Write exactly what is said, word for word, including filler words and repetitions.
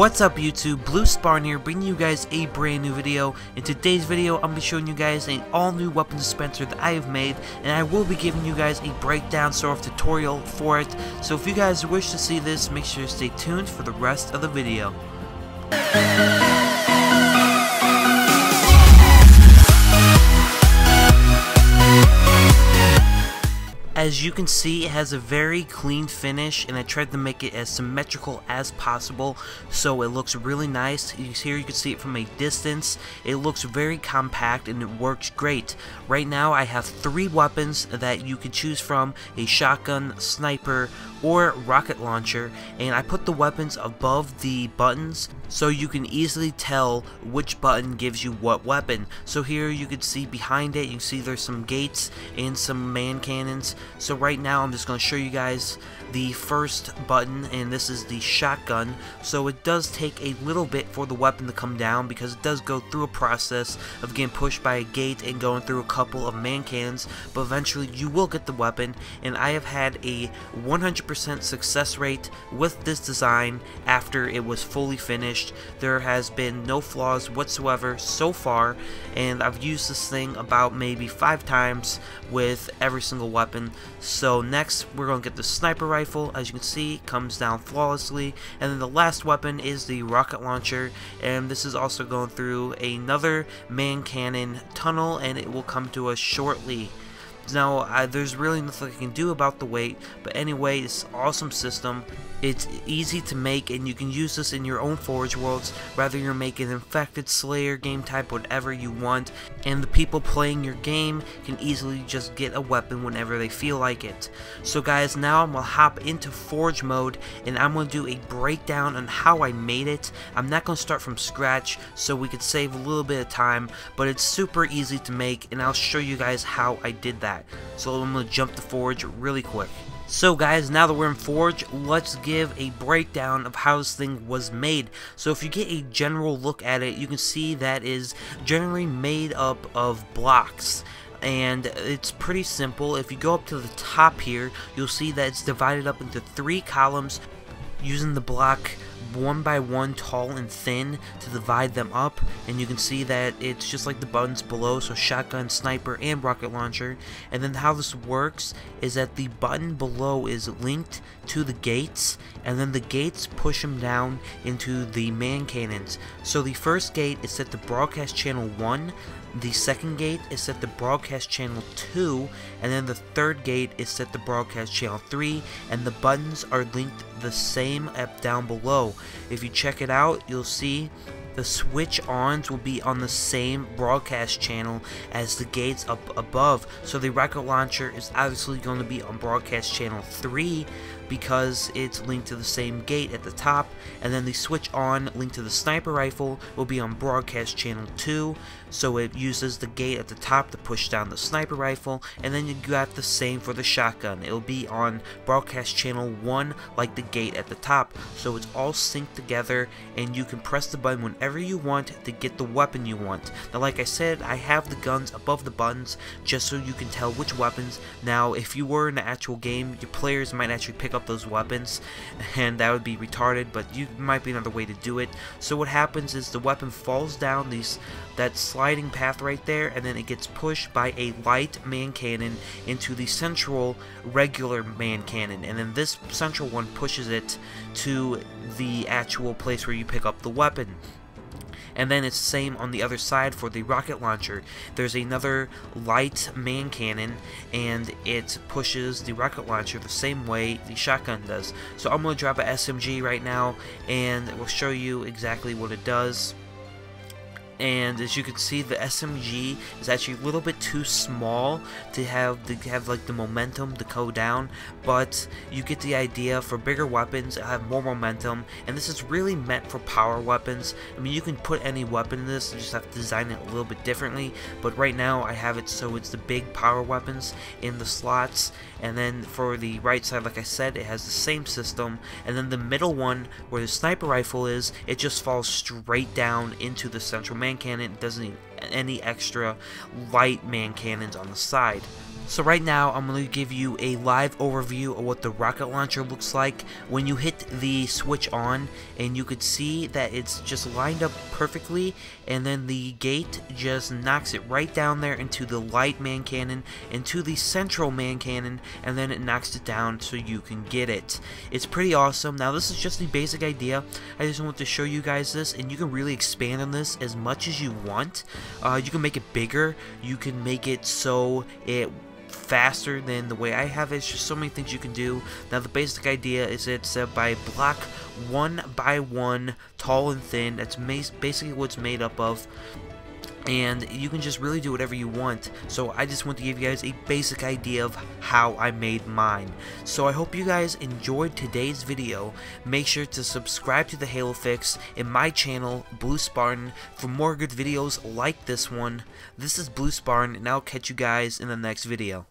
What's up YouTube, BlueSpartan here, bringing you guys a brand new video. In today's video, I'm going to be showing you guys an all new weapon dispenser that I have made, and I will be giving you guys a breakdown sort of tutorial for it. So if you guys wish to see this, make sure to stay tuned for the rest of the video. As you can see, it has a very clean finish, and I tried to make it as symmetrical as possible, so it looks really nice. Here you can see it from a distance. It looks very compact and it works great. Right now I have three weapons that you can choose from: a shotgun, sniper, or rocket launcher, and I put the weapons above the buttons so you can easily tell which button gives you what weapon. So here you can see behind it, you can see there's some gates and some man cannons. So right now I'm just going to show you guys the first button, and this is the shotgun. So it does take a little bit for the weapon to come down because it does go through a process of getting pushed by a gate and going through a couple of man cannons, but eventually you will get the weapon. And I have had a one hundred percent success rate with this design after it was fully finished. There has been no flaws whatsoever so far, and I've used this thing about maybe five times with every single weapon. So next we're going to get the sniper rifle. As you can see, comes down flawlessly, and then the last weapon is the rocket launcher, and this is also going through another man cannon tunnel, and it will come to us shortly. Now I, there's really nothing I can do about the weight, but anyway, it's an awesome system. It's easy to make, and you can use this in your own Forge worlds, whether you're making infected, slayer, game type, whatever you want, and the people playing your game can easily just get a weapon whenever they feel like it. So guys, now I'm going to hop into Forge mode, and I'm going to do a breakdown on how I made it. I'm not going to start from scratch so we could save a little bit of time, but it's super easy to make, and I'll show you guys how I did that. So I'm going to jump to Forge really quick. So guys, now that we're in Forge, let's give a breakdown of how this thing was made. So if you get a general look at it, you can see that is generally made up of blocks, and it's pretty simple. If you go up to the top here, you'll see that it's divided up into three columns using the block one by one, tall and thin, to divide them up. And you can see that it's just like the buttons below, so shotgun, sniper, and rocket launcher. And then how this works is that the button below is linked to the gates, and then the gates push them down into the man cannons. So the first gate is set to broadcast channel one, the second gate is set to broadcast channel two, and then the third gate is set to broadcast channel three, and the buttons are linked the same up down below. If you check it out, you'll see the switch ons will be on the same broadcast channel as the gates up above. So the rocket launcher is obviously going to be on broadcast channel three because it's linked to the same gate at the top, and then the switch on linked to the sniper rifle will be on broadcast channel two, so it uses the gate at the top to push down the sniper rifle. And then you got the same for the shotgun, it'll be on broadcast channel one like the gate at the top. So it's all synced together, and you can press the button whenever you want to get the weapon you want. Now like I said, I have the guns above the buttons just so you can tell which weapons. Now if you were in the actual game, your players might actually pick up those weapons, and that would be retarded, but you might be another way to do it. So what happens is the weapon falls down these that sliding path right there, and then it gets pushed by a light man cannon into the central regular man cannon, and then this central one pushes it to the actual place where you pick up the weapon. And then it's the same on the other side for the rocket launcher. There's another light man cannon, and it pushes the rocket launcher the same way the shotgun does. So I'm going to drop an S M G right now, and we'll show you exactly what it does. And as you can see, the S M G is actually a little bit too small to have to have like the momentum to go down, but you get the idea. For bigger weapons, it'll have more momentum, and this is really meant for power weapons. I mean, you can put any weapon in this, you just have to design it a little bit differently, but right now I have it so it's the big power weapons in the slots. And then for the right side, like I said, it has the same system, and then the middle one where the sniper rifle is, it just falls straight down into the central man cannon. It doesn't need any extra light man cannons on the side. So right now I'm going to give you a live overview of what the rocket launcher looks like when you hit the switch on, and you could see that it's just lined up perfectly, and then the gate just knocks it right down there into the light man cannon, into the central man cannon, and then it knocks it down so you can get it. It's pretty awesome. Now this is just the basic idea. I just want to show you guys this, and you can really expand on this as much as you want. Uh, you can make it bigger, you can make it so it faster than the way I have it. It's just so many things you can do. Now the basic idea is it's uh, by block one by one, tall and thin. That's basically what it's made up of, and you can just really do whatever you want. So I just want to give you guys a basic idea of how I made mine. So I hope you guys enjoyed today's video. Make sure to subscribe to the Halo Fix and my channel BlueSpartan for more good videos like this one. This is BlueSpartan, and I'll catch you guys in the next video.